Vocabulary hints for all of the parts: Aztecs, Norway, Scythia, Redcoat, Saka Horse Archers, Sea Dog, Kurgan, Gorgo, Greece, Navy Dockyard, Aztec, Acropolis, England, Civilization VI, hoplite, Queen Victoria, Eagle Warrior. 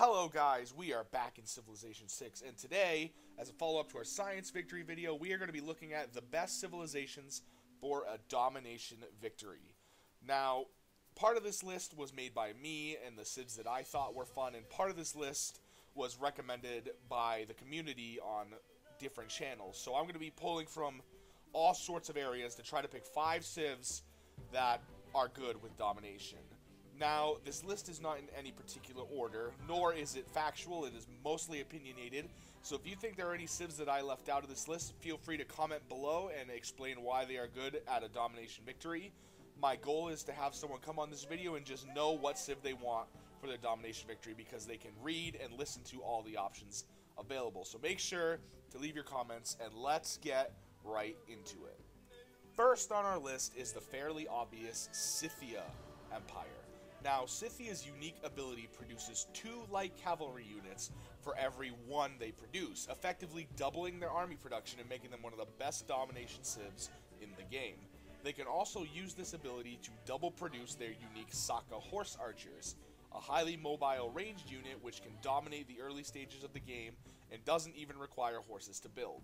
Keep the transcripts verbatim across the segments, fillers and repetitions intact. Hello guys, we are back in Civilization six, and today, as a follow-up to our science victory video, we are going to be looking at the best civilizations for a domination victory. Now, part of this list was made by me and the civs that I thought were fun, and part of this list was recommended by the community on different channels. So I'm going to be pulling from all sorts of areas to try to pick five civs that are good with domination. Now, this list is not in any particular order, nor is it factual. It is mostly opinionated. So if you think there are any civs that I left out of this list, feel free to comment below and explain why they are good at a domination victory. My goal is to have someone come on this video and just know what civ they want for their domination victory, because they can read and listen to all the options available. So make sure to leave your comments, and let's get right into it. First on our list is the fairly obvious Scythia Empire. Now, Scythia's unique ability produces two light cavalry units for every one they produce, effectively doubling their army production and making them one of the best domination civs in the game. They can also use this ability to double produce their unique Saka Horse Archers, a highly mobile ranged unit which can dominate the early stages of the game and doesn't even require horses to build.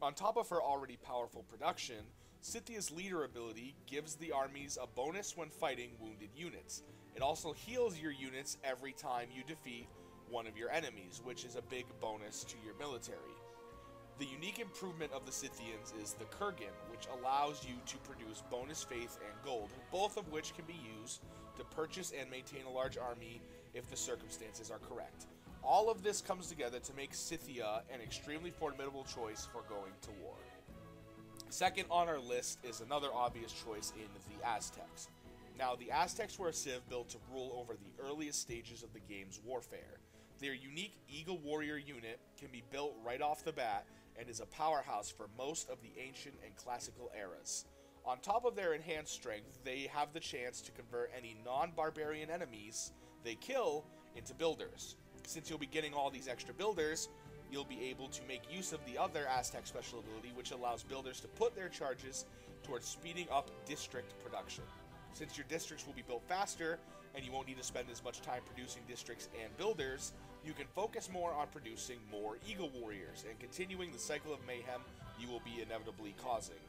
On top of her already powerful production, Scythia's leader ability gives the armies a bonus when fighting wounded units. It also heals your units every time you defeat one of your enemies, which is a big bonus to your military. The unique improvement of the Scythians is the Kurgan, which allows you to produce bonus faith and gold, both of which can be used to purchase and maintain a large army if the circumstances are correct. All of this comes together to make Scythia an extremely formidable choice for going to war. Second on our list is another obvious choice in the Aztecs. Now, the Aztecs were a civ built to rule over the earliest stages of the game's warfare. Their unique Eagle Warrior unit can be built right off the bat and is a powerhouse for most of the ancient and classical eras. On top of their enhanced strength, they have the chance to convert any non-barbarian enemies they kill into builders. Since you'll be getting all these extra builders, you'll be able to make use of the other Aztec special ability, which allows builders to put their charges towards speeding up district production. Since your districts will be built faster, and you won't need to spend as much time producing districts and builders, you can focus more on producing more Eagle Warriors and continuing the cycle of mayhem you will be inevitably causing.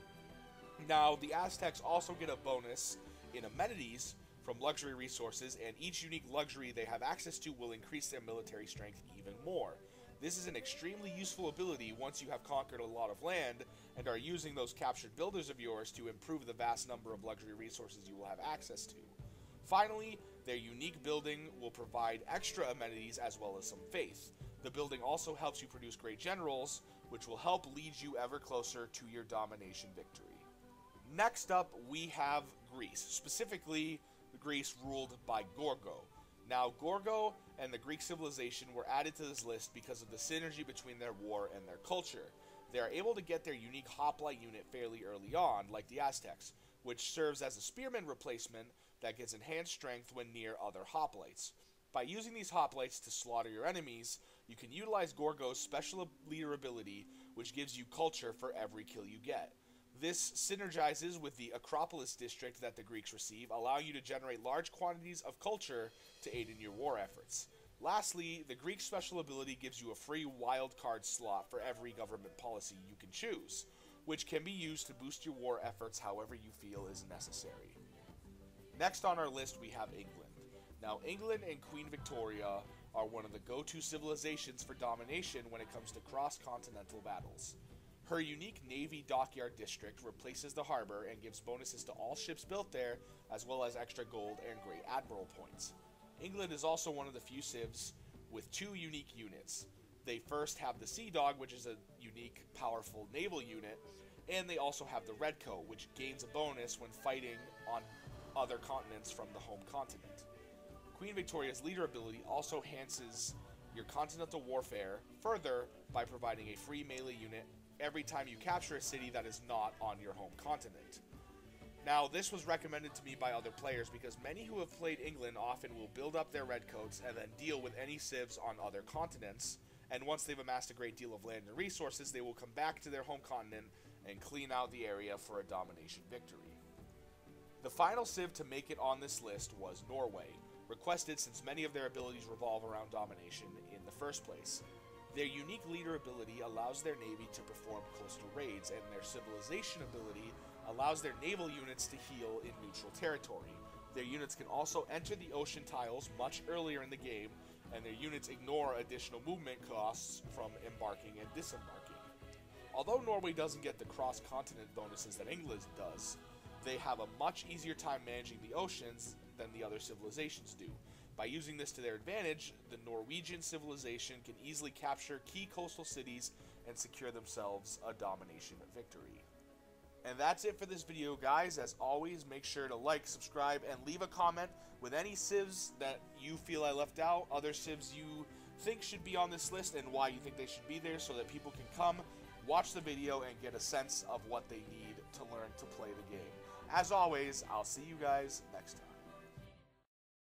Now, the Aztecs also get a bonus in amenities from luxury resources, and each unique luxury they have access to will increase their military strength even more. This is an extremely useful ability once you have conquered a lot of land and are using those captured builders of yours to improve the vast number of luxury resources you will have access to. Finally, their unique building will provide extra amenities as well as some faith. The building also helps you produce great generals, which will help lead you ever closer to your domination victory. Next up, we have Greece, specifically Greece ruled by Gorgo. Now, Gorgo and the Greek civilization were added to this list because of the synergy between their war and their culture. They are able to get their unique hoplite unit fairly early on, like the Aztecs, which serves as a spearman replacement that gets enhanced strength when near other hoplites. By using these hoplites to slaughter your enemies, you can utilize Gorgo's special leader ability, which gives you culture for every kill you get. This synergizes with the Acropolis district that the Greeks receive, allowing you to generate large quantities of culture to aid in your war efforts. Lastly, the Greek special ability gives you a free wildcard slot for every government policy you can choose, which can be used to boost your war efforts however you feel is necessary. Next on our list, we have England. Now, England and Queen Victoria are one of the go-to civilizations for domination when it comes to cross-continental battles. Her unique Navy Dockyard district replaces the harbor and gives bonuses to all ships built there, as well as extra gold and great admiral points. England is also one of the few civs with two unique units. They first have the Sea Dog, which is a unique, powerful naval unit, and they also have the Redcoat, which gains a bonus when fighting on other continents from the home continent. Queen Victoria's leader ability also enhances your continental warfare further by providing a free melee unit every time you capture a city that is not on your home continent. Now, this was recommended to me by other players because many who have played England often will build up their redcoats and then deal with any civs on other continents, and once they've amassed a great deal of land and resources, they will come back to their home continent and clean out the area for a domination victory. The final civ to make it on this list was Norway. requested since many of their abilities revolve around domination in the first place. Their unique leader ability allows their navy to perform coastal raids, and their civilization ability allows their naval units to heal in neutral territory. Their units can also enter the ocean tiles much earlier in the game, and their units ignore additional movement costs from embarking and disembarking. Although Norway doesn't get the cross-continent bonuses that England does, they have a much easier time managing the oceans than the other civilizations do. By using this to their advantage, the Norwegian civilization can easily capture key coastal cities and secure themselves a domination victory. And that's it for this video, guys. As always, make sure to like, subscribe, and leave a comment with any civs that you feel I left out, other civs you think should be on this list, and why you think they should be there, so that people can come, watch the video, and get a sense of what they need to learn to play the game. As always, I'll see you guys next time.